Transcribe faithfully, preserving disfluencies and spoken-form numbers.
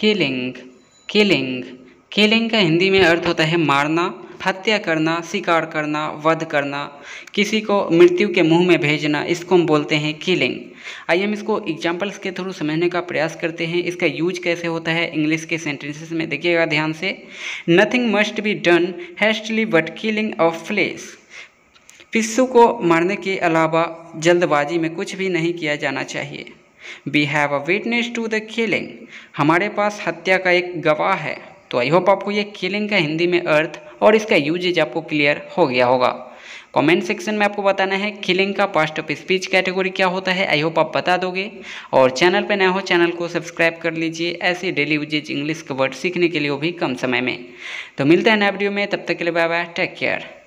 Killing killing killing का हिंदी में अर्थ होता है मारना, हत्या करना, शिकार करना, वध करना, किसी को मृत्यु के मुंह में भेजना, इसको हम बोलते हैं किलिंग। आइए हम इसको एग्जाम्पल्स के थ्रू समझने का प्रयास करते हैं। इसका यूज कैसे होता है इंग्लिश के सेंटेंसेस में, देखिएगा ध्यान से। Nothing must be done hastily but killing of flesh. पिस्सू को मारने के अलावा जल्दबाजी में कुछ भी नहीं किया जाना चाहिए। We have a witness to the killing, हमारे पास हत्या का एक गवाह है। तो आई होप आपको ये किलिंग का हिंदी में अर्थ और इसका यूजेज आपको क्लियर हो गया होगा। कमेंट सेक्शन में आपको बताना है किलिंग का पास्ट ऑफ स्पीच कैटेगरी क्या होता है। आई होप आप बता दोगे। और चैनल पर नया हो चैनल को सब्सक्राइब कर लीजिए, ऐसे डेली यूजेज इंग्लिश के वर्ड सीखने के लिए वो भी कम समय में। तो मिलते हैं नए वीडियो में, तब तक के लिए बाय बाय, टेक केयर।